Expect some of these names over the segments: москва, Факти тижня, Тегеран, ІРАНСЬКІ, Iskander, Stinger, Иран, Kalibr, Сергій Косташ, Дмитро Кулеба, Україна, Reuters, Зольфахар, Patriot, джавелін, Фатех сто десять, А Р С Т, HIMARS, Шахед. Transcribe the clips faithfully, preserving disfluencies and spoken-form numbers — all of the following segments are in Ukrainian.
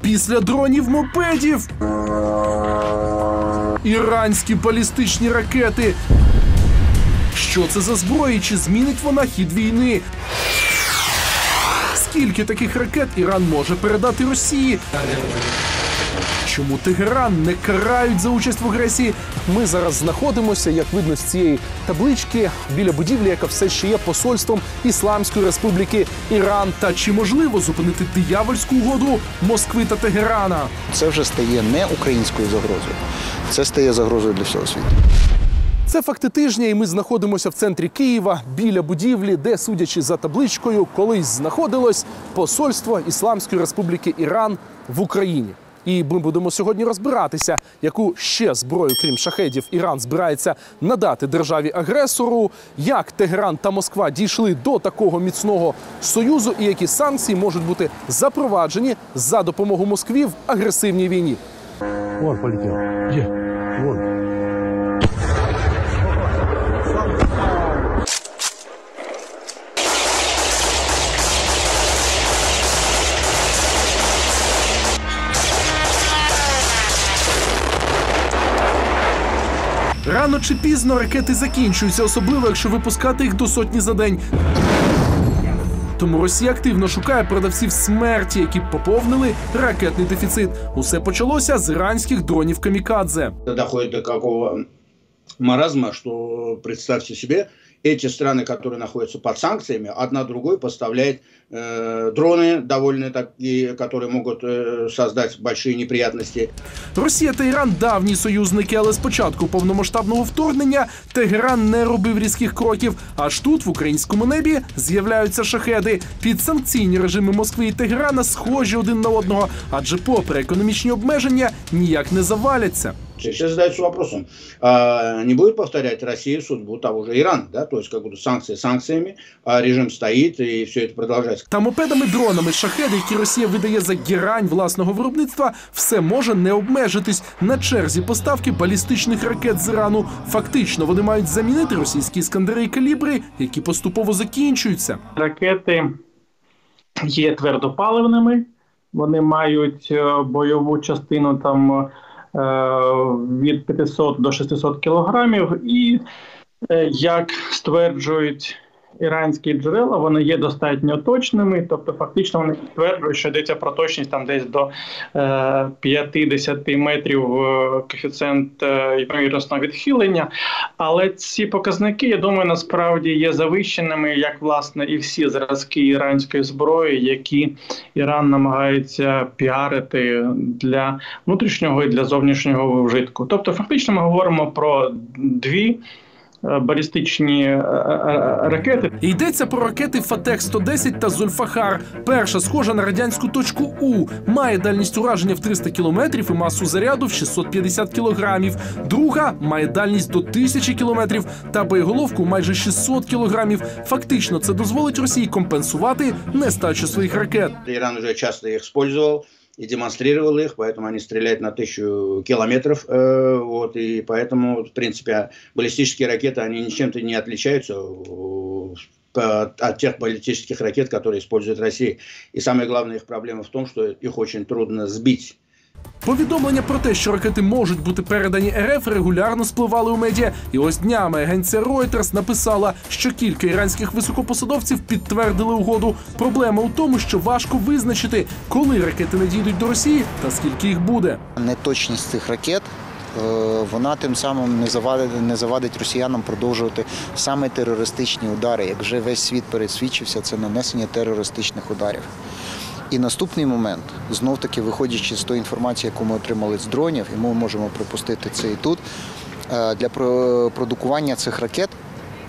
після дронів-мопедів, іранські балістичні ракети. Що це за зброя і чи змінить вона хід війни? Скільки таких ракет Іран може передати Росії? Чому Тегеран не карають за участь в агресії? Ми зараз знаходимося, як видно з цієї таблички, біля будівлі, яка все ще є посольством Ісламської Республіки Іран. Та чи можливо зупинити диявольську угоду Москви та Тегерана? Це вже стає не українською загрозою. Це стає загрозою для всього світу. Це «Факти тижня» і ми знаходимося в центрі Києва, біля будівлі, де, судячи за табличкою, колись знаходилось посольство Ісламської Республіки Іран в Україні. І ми будемо сьогодні розбиратися, яку ще зброю, крім шахедів, Іран збирається надати державі-агресору, як Тегеран та Москва дійшли до такого міцного союзу і які санкції можуть бути запроваджені за допомогу Москві в агресивній війні. Вон полетів. Є. Вон. Рано чи пізно ракети закінчуються, особливо якщо випускати їх до сотні за день. Тому Росія активно шукає продавців смерті, які поповнили ракетний дефіцит. Усе почалося з іранських дронів камікадзе. Доходить до якого маразму, що, представте собі, ці країни, які знаходяться під санкціями, одна другою поставляють э, дрони, доволі такі, які можуть э, створити великі неприємності. Росія та Іран – давні союзники, але з початку повномасштабного вторгнення Тегеран не робив різких кроків. Аж тут, в українському небі, з'являються шахеди. Підсанкційні режими Москви і Тегерана схожі один на одного, адже попри економічні обмеження ніяк не заваляться. Сейчас задается вопросом, а не будет повторять Россия судьбу того же Ирана, да? То есть как будто санкции санкциями, а режим стоит и все это продолжается. Та мопедами, дронами, шахеди, які Росія видає за герань власного виробництва, все може не обмежитись. На черзі поставки балістичних ракет з Ірану. Фактично вони мають замінити російські «Іскандери» і «Калібри», які поступово закінчуються. Ракети є твердопаливними, вони мають бойову частину там від п'ятисот до шестисот кілограмів і, як стверджують іранські джерела, вони є достатньо точними, тобто фактично вони стверджують, що йдеться про точність там десь до п'ятдесяти метрів коефіцієнт ймовірностного відхилення, але ці показники, я думаю, насправді є завищеними, як власне і всі зразки іранської зброї, які Іран намагається піарити для внутрішнього і для зовнішнього вжитку. Тобто фактично ми говоримо про дві балістичні ракети. Йдеться про ракети «Фатех сто десять» та «Зольфахар». Перша схожа на радянську точку «У». Має дальність ураження в триста кілометрів і масу заряду в шістсот п'ятдесят кілограмів. Друга має дальність до тисячі кілометрів та боєголовку майже шістсот кілограмів. Фактично це дозволить Росії компенсувати нестачу своїх ракет. Іран вже часто їх використовував и демонстрировал их, поэтому они стреляют на тысячу километров, э, вот, и поэтому, в принципе, баллистические ракеты, они ничем-то не отличаются от тех баллистических ракет, которые использует Россия. И самая главная их проблема в том, что их очень трудно сбить. Повідомлення про те, що ракети можуть бути передані РФ, регулярно спливали у медіа. І ось днями агенція Reuters написала, що кілька іранських високопосадовців підтвердили угоду. Проблема у тому, що важко визначити, коли ракети надійдуть до Росії та скільки їх буде. Неточність цих ракет, вона тим самим не завадить, не завадить росіянам продовжувати саме терористичні удари. Як вже весь світ пересвідчився, це нанесення терористичних ударів. І наступний момент, знов-таки виходячи з тої інформації, яку ми отримали з дронів, і ми можемо припустити це і тут, для продукування цих ракет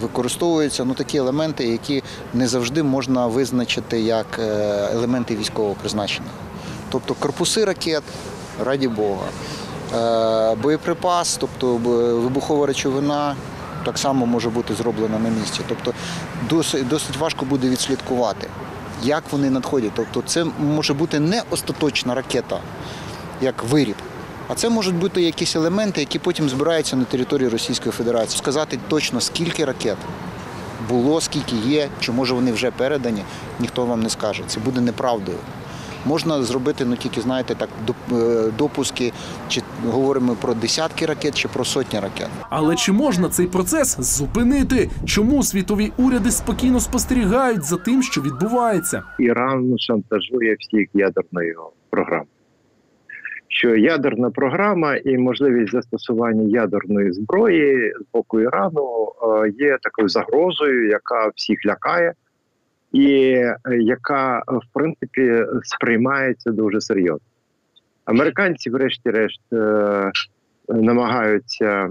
використовуються ну, такі елементи, які не завжди можна визначити як елементи військового призначення. Тобто корпуси ракет, раді Бога, боєприпас, тобто вибухова речовина, так само може бути зроблена на місці. Тобто досить, досить важко буде відслідкувати, як вони надходять. Тобто це може бути не остаточна ракета, як виріб, а це можуть бути якісь елементи, які потім збираються на території Російської Федерації. Сказати точно, скільки ракет було, скільки є, чи може вони вже передані, ніхто вам не скаже. Це буде неправдою. Можна зробити, ну тільки, знаєте, так, допуски, чи говоримо про десятки ракет, чи про сотні ракет. Але чи можна цей процес зупинити? Чому світові уряди спокійно спостерігають за тим, що відбувається? Іран шантажує всіх ядерною програмою. Що ядерна програма і можливість застосування ядерної зброї з боку Ірану є такою загрозою, яка всіх лякає і яка, в принципі, сприймається дуже серйозно. Американці, врешті-решт, намагаються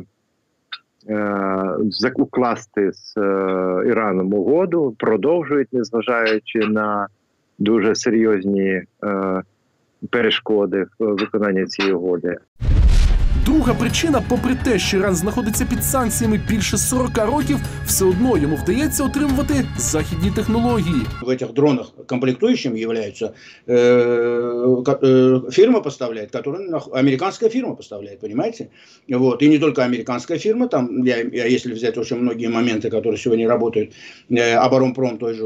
укласти з Іраном угоду, продовжують, незважаючи на дуже серйозні перешкоди в виконанні цієї угоди. Друга причина, попри те, що Іран знаходиться під санкціями більше сорока років, все одно йому вдається отримувати західні технології. В цих дронах комплектуючим є фірма поставляє, яку американська фірма поставляє, розумієте? І не тільки американська фірма, там, якщо взяти дуже багато моменти, які сьогодні працюють, оборонпром той же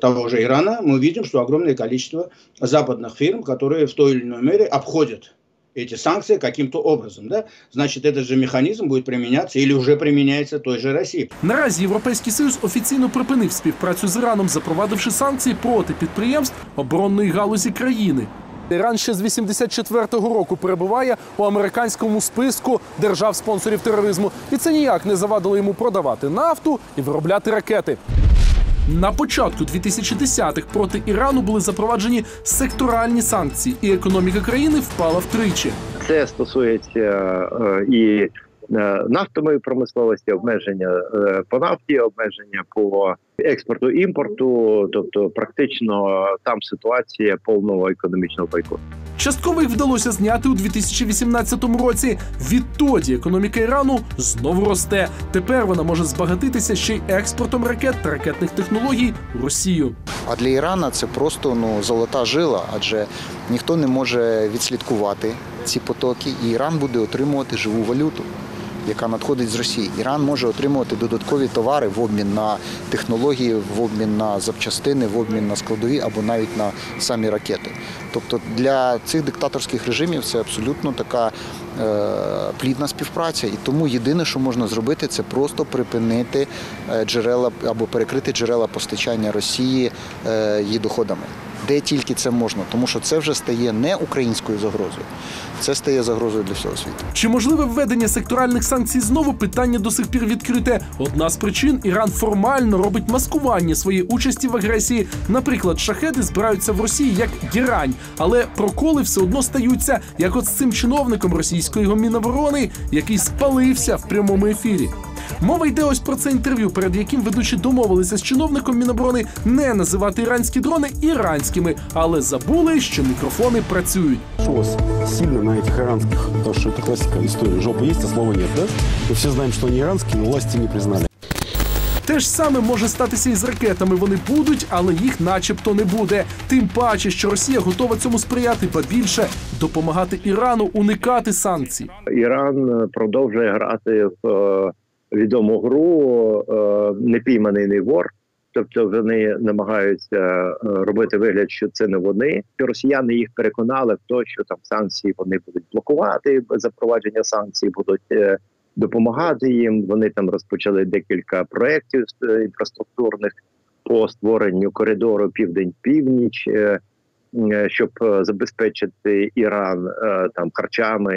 того же Ирана, мы видим, что огромное количество западных фирм, которые в той или иной мере обходят эти санкции каким-то образом. Да? Значит, этот же механизм будет применяться или уже применяется той же Росії. Наразі Європейський Союз офіційно припинив співпрацю з Іраном, запровадивши санкції проти підприємств оборонної галузі країни. Іран ще з вісімдесят четвертого року перебуває у американському списку держав-спонсорів тероризму. І це ніяк не завадило йому продавати нафту і виробляти ракети. На початку дві тисячі десятих проти Ірану були запроваджені секторальні санкції, і економіка країни впала втричі. Це стосується і нафтової промисловості, обмеження по нафті, обмеження по експорту, імпорту, тобто практично там ситуація повного економічного бойкоту. Частково їх вдалося зняти у дві тисячі вісімнадцятому році. Відтоді економіка Ірану знову росте. Тепер вона може збагатитися ще й експортом ракет та ракетних технологій в Росію. А для Ірана це просто ну, золота жила, адже ніхто не може відслідкувати ці потоки, і Іран буде отримувати живу валюту, яка надходить з Росії. Іран може отримувати додаткові товари в обмін на технології, в обмін на запчастини, в обмін на складові або навіть на самі ракети. Тобто для цих диктаторських режимів це абсолютно така е, плідна співпраця. І тому єдине, що можна зробити, це просто припинити джерела або перекрити джерела постачання Росії е, її доходами. Де тільки це можна, тому що це вже стає не українською загрозою, це стає загрозою для всього світу. Чи можливе введення секторальних санкцій знову, питання до сих пір відкрите. Одна з причин – Іран формально робить маскування своєї участі в агресії. Наприклад, шахеди збираються в Росії як герань, але проколи все одно стаються, як от з цим чиновником російської Міноборони, який спалився в прямому ефірі. Мова йде ось про це інтерв'ю, перед яким ведучі домовилися з чиновником Міноборони не називати іранські дрони іранськими, але забули, що мікрофони працюють. Що у вас сильно на цих іранських, тому що це класика історії, жопа є, а слова нет, да? Ми всі знаємо, що вони іранські, але власті не признали. Те ж саме може статися і з ракетами. Вони будуть, але їх начебто не буде. Тим паче, що Росія готова цьому сприяти, ба більше допомагати Ірану уникати санкцій. Іран продовжує грати в відому гру «непійманий не вор». Тобто вони намагаються робити вигляд, що це не вони. Росіяни їх переконали в те, що там санкції вони будуть блокувати, запровадження санкцій будуть допомагати їм. Вони там розпочали декілька проєктів інфраструктурних по створенню коридору «Південь-Північ», щоб забезпечити Іран там харчами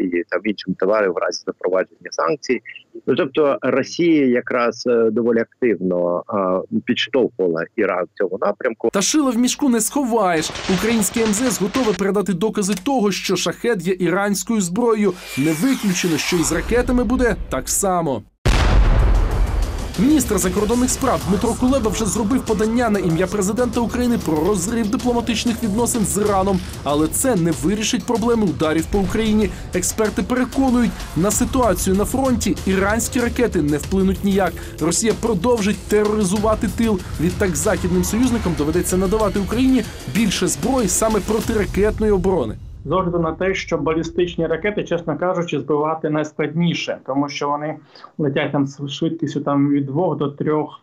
і там іншим товаром в разі запровадження санкцій. Ну, тобто Росія якраз доволі активно а, підштовхувала Іран в цьому напрямку. Та шила в мішку не сховаєш. Українське ем зе ес готове передати докази того, що шахед є іранською зброєю. Не виключено, що і з ракетами буде так само. Міністр закордонних справ Дмитро Кулеба вже зробив подання на ім'я президента України про розрив дипломатичних відносин з Іраном. Але це не вирішить проблеми ударів по Україні. Експерти переконують, на ситуацію на фронті іранські ракети не вплинуть ніяк. Росія продовжить тероризувати тил. Відтак західним союзникам доведеться надавати Україні більше зброї саме протиракетної оборони. З огляду на те, що балістичні ракети, чесно кажучи, збивати найскладніше, тому що вони летять там з швидкістю там, від двох до трьох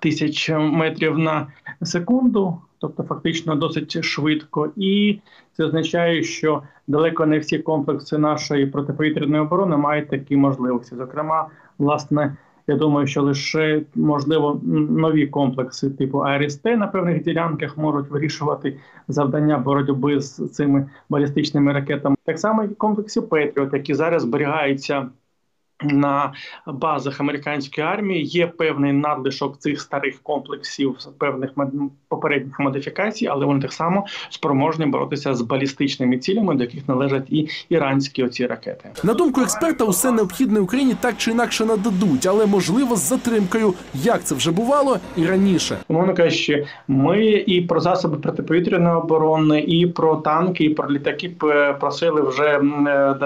тисяч метрів на секунду. тобто фактично досить швидко. І це означає, що далеко не всі комплекси нашої протиповітряної оборони мають такі можливості. Зокрема, власне, я думаю, що лише, можливо, нові комплекси типу А Р С Т на певних ділянках можуть вирішувати завдання боротьби з цими балістичними ракетами. Так само і комплекси Patriot, які зараз зберігаються на базах американської армії. Є певний надлишок цих старих комплексів, певних попередніх модифікацій, але вони так само спроможні боротися з балістичними цілями, до яких належать і іранські оці ракети. На думку експерта, усе необхідне Україні так чи інакше нададуть, але, можливо, з затримкою, як це вже бувало і раніше. Умовно кажучи, ми і про засоби протиповітряної оборони, і про танки, і про літаки просили вже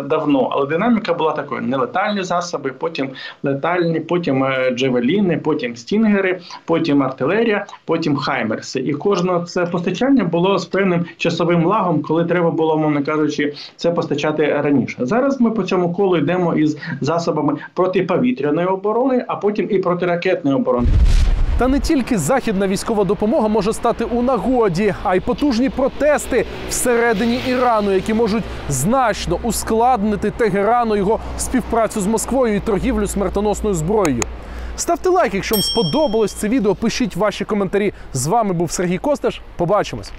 давно, але динаміка була такою: нелетальні засоби, засоби, потім летальні, потім джавеліни, потім стінгери, потім артилерія, потім хаймерси. І кожне це постачання було з певним часовим лагом, коли треба було, мовно кажучи, це постачати раніше. Зараз ми по цьому колу йдемо із засобами протиповітряної оборони, а потім і протиракетної оборони. Та не тільки західна військова допомога може стати у нагоді, а й потужні протести всередині Ірану, які можуть значно ускладнити Тегерану його співпрацю з Москвою і торгівлю смертоносною зброєю. Ставте лайк, якщо вам сподобалось це відео, пишіть ваші коментарі. З вами був Сергій Косташ. Побачимось!